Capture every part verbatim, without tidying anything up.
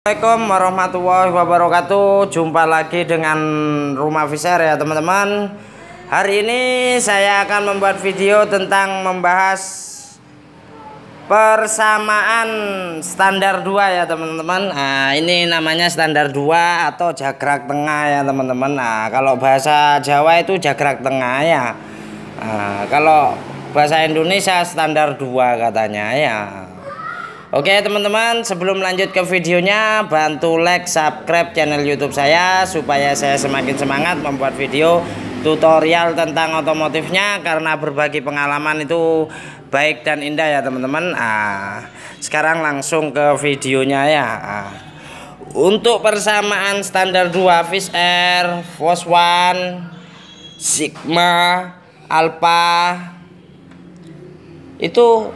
Assalamualaikum warahmatullahi wabarakatuh. Jumpa lagi dengan Rumah Fisher ya teman-teman. Hari ini saya akan membuat video tentang membahas persamaan standar dua ya teman-teman. Nah, ini namanya standar dua atau jagrak tengah ya teman-teman. Nah, kalau bahasa Jawa itu jagrak tengah ya. Nah, kalau bahasa Indonesia standar dua katanya ya. Oke teman-teman, sebelum lanjut ke videonya, bantu like, subscribe channel YouTube saya supaya saya semakin semangat membuat video tutorial tentang otomotifnya, karena berbagi pengalaman itu baik dan indah ya teman-teman. Ah, sekarang langsung ke videonya ya. Ah, untuk persamaan standar dua Fisher, Force one, Sigma, Alfa itu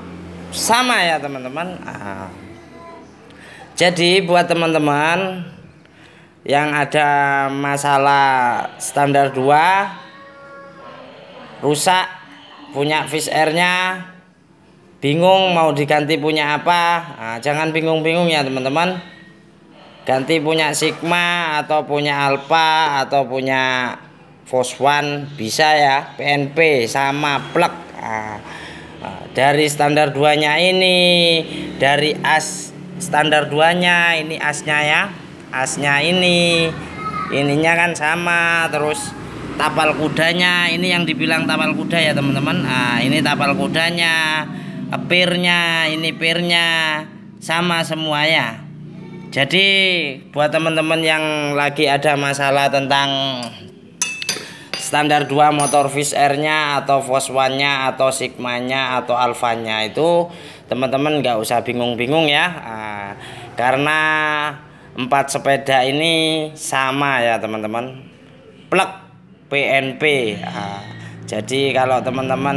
sama ya teman-teman. Nah, jadi buat teman-teman yang ada masalah standar dua, rusak punya Fisher-nya, bingung mau diganti punya apa, nah, jangan bingung-bingung ya teman-teman. Ganti punya Sigma atau punya Alfa atau punya Force one bisa ya, P N P sama plek. Nah, dari standar duanya ini, dari as standar duanya ini, asnya ya, asnya ini, ininya kan sama. Terus tapal kudanya, ini yang dibilang tapal kuda ya teman-teman. Nah, ini tapal kudanya, pirnya, ini pirnya, sama semua ya. Jadi buat teman-teman yang lagi ada masalah tentang standar dua motor Fisher-nya atau Force one-nya atau Sigma-nya atau Alfa-nya itu, teman-teman nggak usah bingung-bingung ya. Nah, karena empat sepeda ini sama ya teman-teman, plek P N P. Nah, jadi kalau teman-teman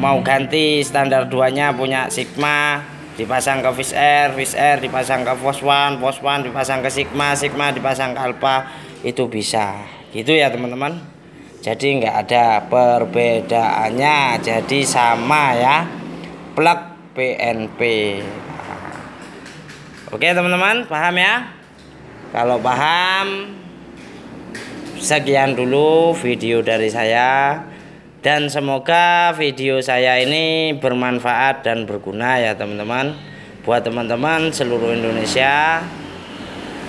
mau ganti standar duanya punya Sigma, dipasang ke Fisher, Fisher dipasang ke Force one, Force one dipasang ke Sigma, Sigma dipasang ke Alfa, itu bisa gitu ya teman-teman. Jadi nggak ada perbedaannya, jadi sama ya, plug P N P. Oke teman-teman, paham ya? Kalau paham, sekian dulu video dari saya. Dan semoga video saya ini bermanfaat dan berguna ya teman-teman. Buat teman-teman seluruh Indonesia,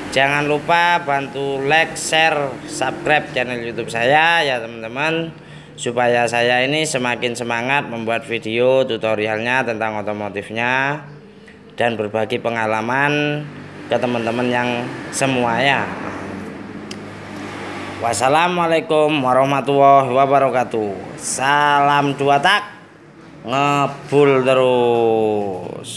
jangan lupa bantu like, share, subscribe channel YouTube saya ya teman-teman, supaya saya ini semakin semangat membuat video tutorialnya tentang otomotifnya dan berbagi pengalaman ke teman-teman yang semuanya. Wassalamualaikum warahmatullahi wabarakatuh. Salam dua tak, ngebul terus.